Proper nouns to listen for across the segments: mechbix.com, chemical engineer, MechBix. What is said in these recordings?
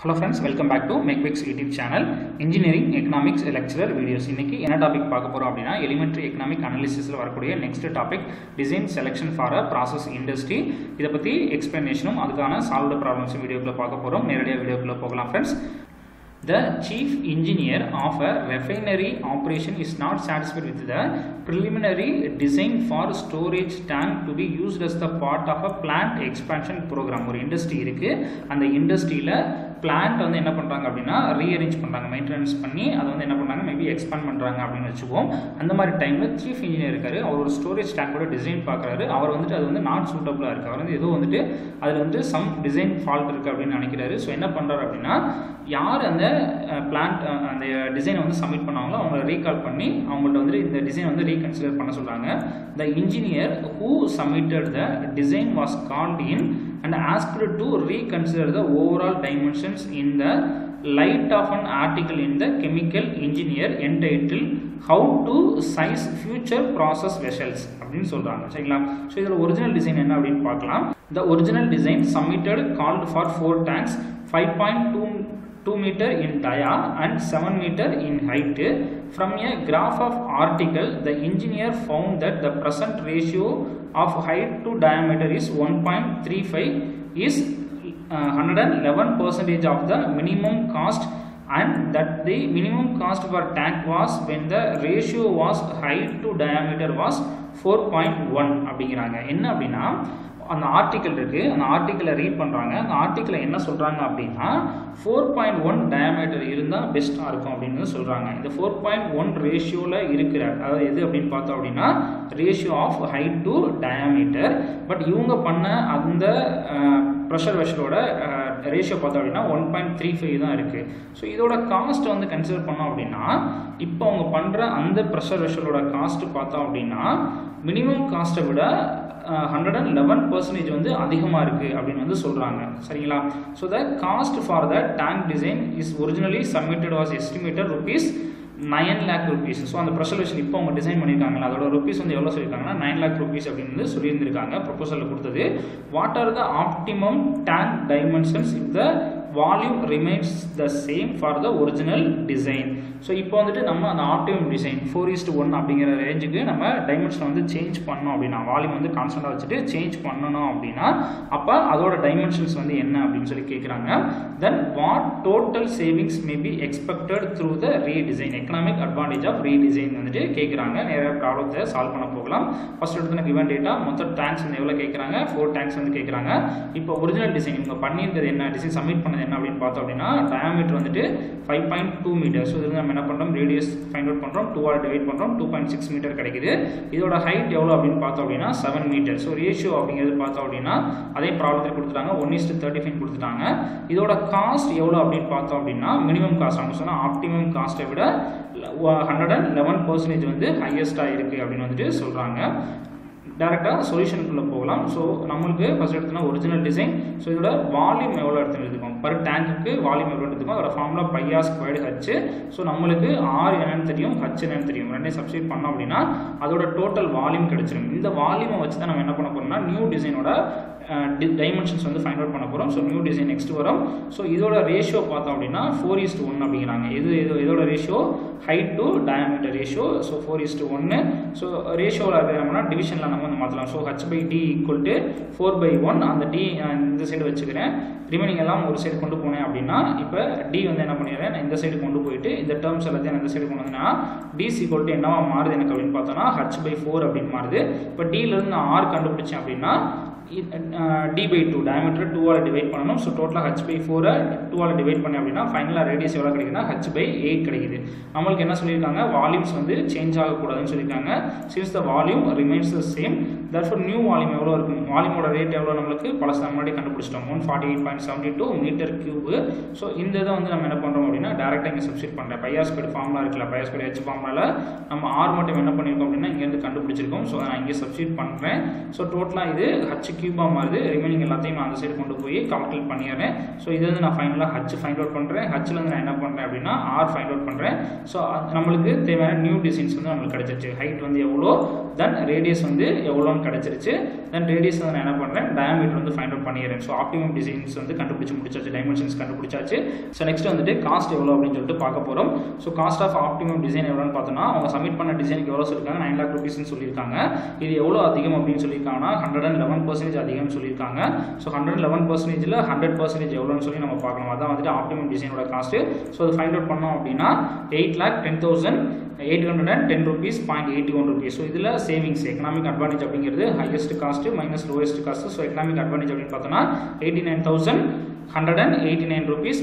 Hello friends, welcome back to MechBix YouTube channel. Engineering Economics lecturer videos. இன்னைக்கு என்ன topic பார்க்க போறோம் அப்படினா elementary economic analysisல வரக்கூடிய next topic design selection for a process industry. இத பத்தி explanationம் அதுக்கான solved problems வீடியோக்குள்ள பார்க்க போறோம். நேரடியா வீடியோக்குள்ள போகலாம் friends. The chief engineer of a refinery operation is not satisfied with the preliminary design for storage tank to be used as the part of a plant expansion program. ஒரு industry இருக்கு. அந்த industryல plant வந்து என்ன பண்றாங்க அப்படினா rearrange பண்றாங்க, maintenance பண்ணி அது வந்து என்ன பண்றாங்க மேபி எக்ஸ்பாண்ட் பண்றாங்க அப்படினு வெச்சுப்போம். அந்த மாதிரி டைம்ல chief engineer இருக்காரு, அவர் ஒரு ஸ்டோரேஜ் டாங்கோட டிசைன் பார்க்கறாரு. அவர் வந்துட்டு அது வந்து நாட் சூட்டபிளா இருக்கு, அவர் வந்து ஏதோ வந்துட்டு அதுல வந்து சம் டிசைன் ஃபால்ட் இருக்கு அப்படினு நினைக்கிறாரு. சோ என்ன பண்றாரு அப்படினா யார் அந்த plant அந்த டிசைனை வந்து சப்மிட் பண்ணாங்களோ அவங்கள ரீகால் பண்ணி அவங்கள்ட்ட வந்து இந்த டிசைன் வந்து ரீகன்சிடர் பண்ண சொல்றாங்க. The engineer who submitted the design was called in and asked to reconsider the overall dimensions in the light of an article in the chemical engineer entitled how to size future process vessels அப்படினு சொல்றாங்க. சரிங்களா? So இதோட original design என்ன அப்படினு பார்க்கலாம். The original design submitted called for 4 tanks 5.2 meter in dia and 7 meter in height. From a graph of article the engineer found that the present ratio of height to diameter is 1.35 is 111% of the minimum cost, and that the minimum cost per tank was when the ratio was height to diameter was 4.1 அப்படிங்கறாங்க. என்ன அப்படினா அந்த article இருக்கு, அந்த ஆர்டிகலை read பண்றாங்க. அந்த ஆர்டிகல்ல என்ன சொல்றாங்க அப்படினா 4.1 டயாமீட்டர் இருந்தா பெஸ்டா இருக்கும் அப்படினு சொல்றாங்க. இந்த 4.1 ரேஷியோல இருக்குற அதாவது எது அப்படினு பார்த்தா அப்படினா ratio of height to diameter. But இவங்க பண்ண அந்த பிரஷர் வெஷலோட ரேஷியோ பார்த்தா அப்படினா 1.35 தான் இருக்கு. சோ இதோட காஸ்ட் வந்து கன்சிடர் பண்ணோம் அப்படினா இப்போ அவங்க பண்ற அந்த பிரஷர் வெஷலோட காஸ்ட் பார்த்தா அப்படினா மினிமம் காஸ்ட்டை விட 111% வந்து அதிகமா இருக்கு அப்படினு வந்து சொல்றாங்க. சரிங்களா? So the cost for the tank design is originally submitted was estimated ₹9 lakh. So அந்த ப்ரொசல்யூஷன் இப்போ அவங்க டிசைன் பண்ணியிருக்காங்களா அதோட ரூபீஸ் வந்து எவ்வளோ சொல்லியிருக்காங்கன்னா ₹9 lakh அப்படின்னு வந்து சொல்லியிருந்திருக்காங்க ப்ரொபோசலில் கொடுத்தது. What are the optimum tank dimensions if the volume remains the same for the original design. So இப்போ வந்துட்டு நம்ம அந்த ஆப்டிமம் டிசைன் 4:1 அப்படிங்கிற ரேஞ்சுக்கு நம்ம டைமென்ஷனை வந்து சேஞ்ச் பண்ணோம் அப்படின்னா வால்யூம் வந்து கான்ஸ்டண்டாக வச்சுட்டு சேஞ்ச் பண்ணணும் அப்படின்னா அப்போ அதோட டைமென்ஷன்ஸ் வந்து என்ன அப்படின்னு சொல்லி கேட்குறாங்க. Then what total savings may be expected through the redesign, economic advantage of redesign வந்துட்டு கேட்குறாங்க. நிறைய ப்ராப்ளத்தை சால்வ் பண்ண போகலாம். ஃபர்ஸ்ட் எடுத்து கிவன் டேட்டா மொத்த டேங்க்ஸ் வந்து எவ்வளோ கேட்குறாங்க, 4 டேங்க்ஸ் வந்து கேட்குறாங்க. இப்போ ஒரிஜினல் டிசைன் இவங்க பண்ணியிருந்தது என்ன, டிசைன் சப்மிட் பண்ணது என்ன அப்படின்னு பார்த்தோம் அப்படின்னா டயாமீட்டர் வந்துட்டு 5.2 மீட்டர். ஸோ இதுக்கு நம்ம என்ன பண்ணுறோம் ரேடியஸ் ஃபைண்ட் அவுட் பண்ணுறோம், 2 ஆல் டிவைட் பண்ணுறோம், 2.6 மீட்டர் கிடைக்குது. இதோட ஹைட் எவ்வளோ அப்படின்னு பார்த்தோம் அப்படின்னா 7 மீட்டர். ஸோ ரேஷியோ அப்படிங்கிறது பார்த்தோம் அப்படின்னா அதே ப்ராப்ளத்தில் கொடுத்துட்டாங்க 1:35 கொடுத்துட்டாங்க. இதோட காஸ்ட் எவ்வளோ அப்படின்னு பார்த்தோம் அப்படின்னா மினிமம் காஸ்ட் அவங்க சொன்னால் ஆப்டிமம் காஸ்ட்டை விட 111% வந்து ஹையஸ்டாக இருக்குது அப்படின்னு வந்துட்டு சொல்கிறாங்க. டேரெக்டாக சொல்யூஷனுக்குள்ளே போகலாம். ஸோ நம்மளுக்கு ஃபஸ்ட் எடுத்தோம்னா ஒரிஜினல் டிசைன். ஸோ இதோட வால்யூம் எவ்வளோ எடுத்துன்னு எடுத்துக்கோம், பர் டேங்க்கு வால்யூம் எவ்வளோ எடுத்துக்கோம், அதோட ஃபார்முலா πr²h. ஸோ நம்மளுக்கு r என்னன்னு தெரியும், h என்னன்னு தெரியும், ரெண்டையும் சப்ஸ்டிட் பண்ணோம் அப்படின்னா அதோட டோட்டல் வால்யூம் கிடைச்சிடும். இந்த வால்யூமை வச்சு தான் நம்ம என்ன பண்ண போகிறோம்னா நியூ டிசைனோட டைமென்ஷன்ஸ் வந்து ஃபைண்ட் அவுட் பண்ண போகிறோம். ஸோ நியூ டிசைன் நெக்ஸ்ட் வரும். ஸோ இதோட ரேஷியோ பார்த்தோம் அப்படின்னா 4:1 அப்படிங்கிறாங்க. இதோட ratio height to diameter ratio. So 4:1. So ரேஷியோவில் அது என்னன்னா டிவிஷனில் நம்ம வந்து மாற்றலாம். So h/d = 4/1. அந்த d இந்த சைடு வச்சுக்கிறேன், ரிமைனிங் எல்லாம் ஒரு சைடு கொண்டு போனேன் அப்படின்னா இப்போ d வந்து என்ன பண்ணிடுறேன் நான் இந்த சைடு கொண்டு போயிட்டு இந்த டேர்ம்ஸ் எல்லாத்தையும் இந்த சைடு கொண்டு வந்தேன்னா d = என்னவா மாறுது எனக்கு அப்படின்னு பார்த்தோன்னா h/4 அப்படின்னு மாறுது. இப்போ dலேருந்து நான் r கண்டுபிடிச்சேன் அப்படின்னா d/2 டயாமீட்டர் 2 ஆல் டிவைட் பண்ணணும். ஸோ டோட்டலாக h/4 2 ஆல் டிவைட் பண்ணேன் அப்படின்னா ஃபைனலாக ரேடியஸ் எவ்வளோ கிடைக்குதுன்னா h/8 கிடைக்குது. நம்மளுக்கு என்ன சொல்லியிருக்காங்க, வால்யூம்ஸ் வந்து சேஞ்ச் ஆகக்கூடாதுன்னு சொல்லியிருக்காங்க. Since the volume remains the same that for new volume எவ்வளோ இருக்கும், வால்யூமோட ரேட் எவ்வளோ நம்மளுக்கு பழசு முன்னாடி கண்டுபிடிச்சிட்டோம் 148.72 மீட்டர் க்யூபு. ஸோ இந்த இதை வந்து நம்ம என்ன பண்ணுறோம் அப்படின்னா டேரெக்டாக இங்கே சப்ஸ்டிட் பண்ணுறேன். πr² ஃபார்முலா இருக்குல்ல, πr²h ஃபார்முலாவில் நம்ம r மட்டும் என்ன பண்ணியிருக்கோம் அப்படின்னா இங்கேருந்து கண்டுபிடிச்சிருக்கோம். ஸோ நான் இங்கே சப்ஸ்டிட் பண்ணுறேன். ஸோ டோட்டலாக இது h cube remaining ellathayum na andha side kondu poi calculate pannirren so idu na final h find out pandren h la na enna pandren appadina r find out pandren so namalukku thevana new designs namalukku kadichiruchu height evlo then radius evlo nu kadichiruchu then radius na enna pandren diameter find out pannirren so optimum designs kandupidichu mudichachu dimensions kandupidichachu so next cost evlo appdi solittu paakaporam so cost of optimum design evlo nu paathana avanga submit panna design ku evlo solirukanga 9 lakh rupees nu solirukanga idu evlo adhigam appdi solirukanga 111% adhigam solirukanga so 111% la 100% evlo nu solli nama paakalam adha optimum design oda cost so find out pannom appadina 8,10,810.81 rupees so idhila savings economic advantage appingiradhu highest cost minus lowest cost so economic advantage appdi pathana 89,189.19 rupees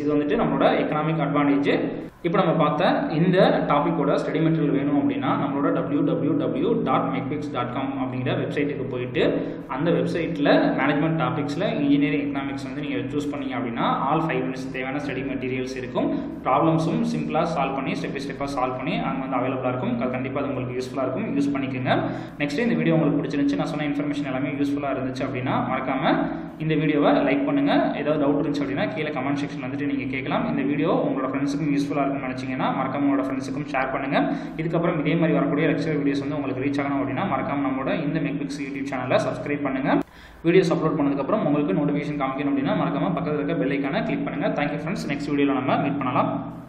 இது வந்துட்டு நம்மளோட economic advantage இப்போ நம்ம பார்த்த இந்த டாபிக்கோட study material வேணும் அப்படினா நம்மளோட www.mechbix.com அப்படிங்கற வெப்சைட்டுக்கு போயிட்டு அந்த வெப்சைட்ல மேனேஜ்மென்ட் டாபிக்ஸ்ல இன்ஜினியரிங் எகனாமிக்ஸ் நீங்க चूஸ் பண்ணீங்க அப்படினா ஆல் 5 மினிட்ஸ் தேவையான ஸ்டடி மெட்டீரியல்ஸ் இருக்கும் ப்ராப்ளம்ஸும் சிம்பிளா சால்வ் பண்ணி ஸ்டெப் பை ஸ்டெப்பா சால்வ் பண்ணி அங்க வந்து அவேலபிளா இருக்கும் கண்டிப்பா அது உங்களுக்கு யூஸ்ஃபுல்லா இருக்கும் யூஸ் பண்ணிக்கங்க நெக்ஸ்ட் இந்த வீடியோ உங்களுக்கு பிடிச்சிருந்துச்சு நான் சொன்ன இன்ஃபர்மேஷன் எல்லாமே யூஸ்ஃபுல்லா இருந்துச்சு அப்படினா மறக்காம இந்த வீடியோவை லைக் பண்ணுங்க ஏதாவது டவுட் இருந்துச்சு அப்படினா கீழ கமெண்ட் செக்ஷன்ல வந்து நீங்க கேட்கலாம் இந்த வீடியோ உங்களோட फ्रेंड्सக்கு யூஸ்ஃபுல்லா இருக்கும்னு நினைச்சீங்கனா மறக்காம உங்க फ्रेंड्सக்கும் ஷேர் பண்ணுங்க இதுக்கு அப்புறம் இதே மாதிரி வரக்கூடிய லெக்சர் வீடியோஸ் வந்து உங்களுக்கு ரீச் ஆகணும் அப்படினா மறக்காம நம்மளோட இந்த MechBix YouTube சேனலை Subscribe பண்ணுங்க வீடியோஸ் அப்லோட் பண்ணதுக்கு அப்புறம் உங்களுக்கு நோட்டிஃபிகேஷன் காமிக்கணும் அப்படினா மறக்காம பக்கத்துல இருக்க பெல் ஐகானை கிளிக் பண்ணுங்க Thank you friends next videoல நம்ம மீட் பண்ணலாம்